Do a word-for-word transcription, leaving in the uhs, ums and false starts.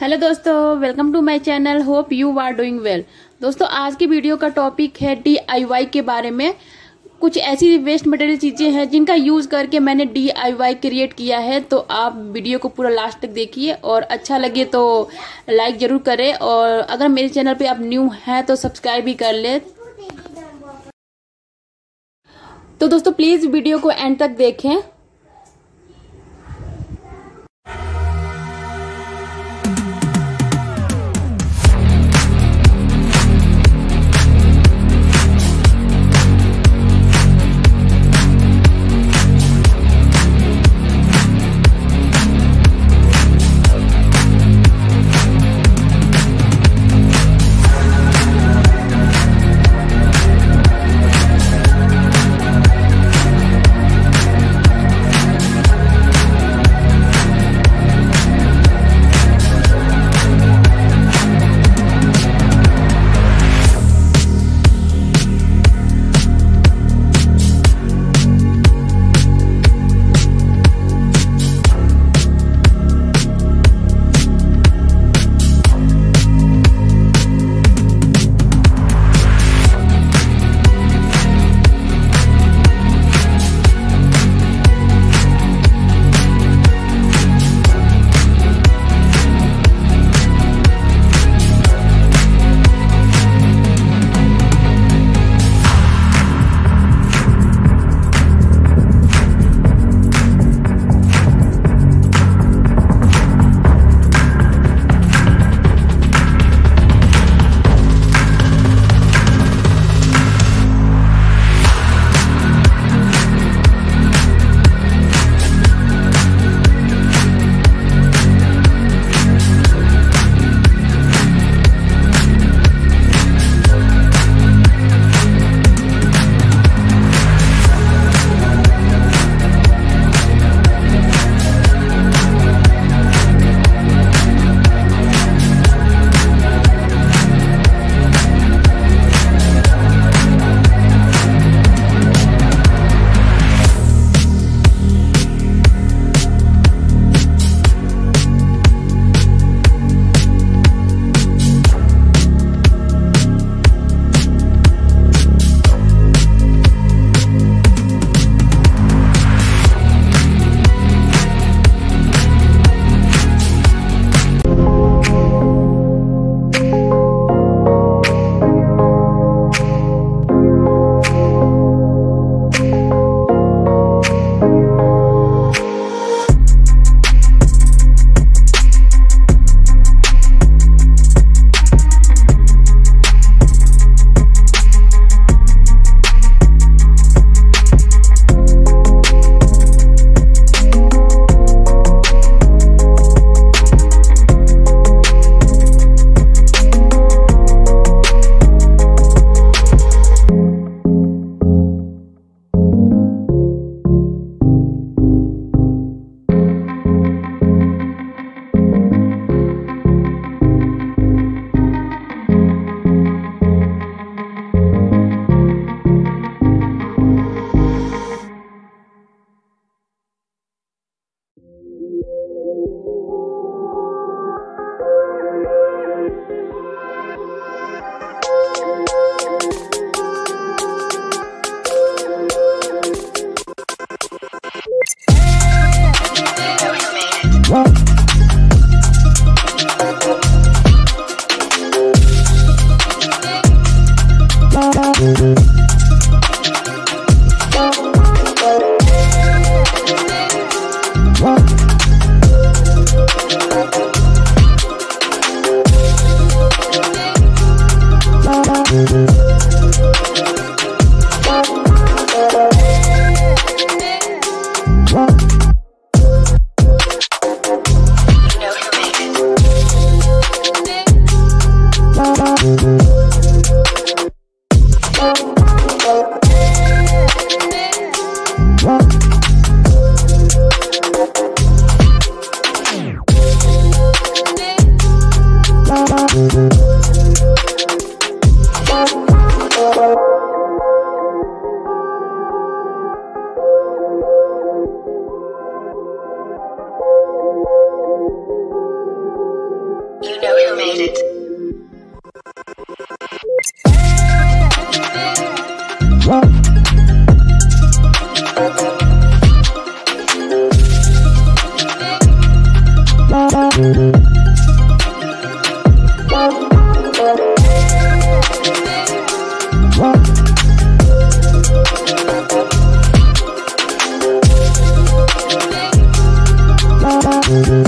Hello दोस्तों, welcome to my channel. Hope you are doing well. दोस्तों, आज की वीडियो का टॉपिक है डी आई वाई के बारे में। कुछ ऐसी वेस्ट मटेरियल चीज़ें हैं जिनका यूज़ करके मैंने डी आई वाई क्रिएट किया है। तो आप वीडियो को पूरा लास्ट तक देखिए और अच्छा लगे तो लाइक ज़रूर करें, और अगर मेरे चैनल पे आप न्यू हैं तो सब्सक्राइब भी कर लें। तो दोस्तों प्लीज़ वीडियो को एंड तक देखें। Automated. Mm-hmm.